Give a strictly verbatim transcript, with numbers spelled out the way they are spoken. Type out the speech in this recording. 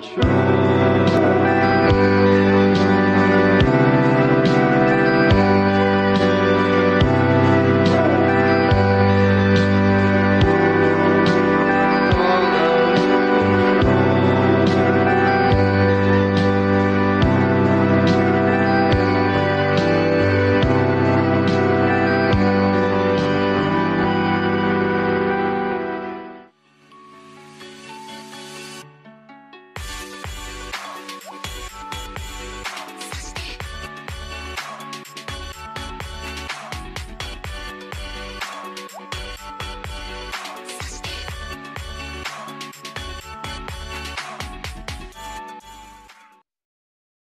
control.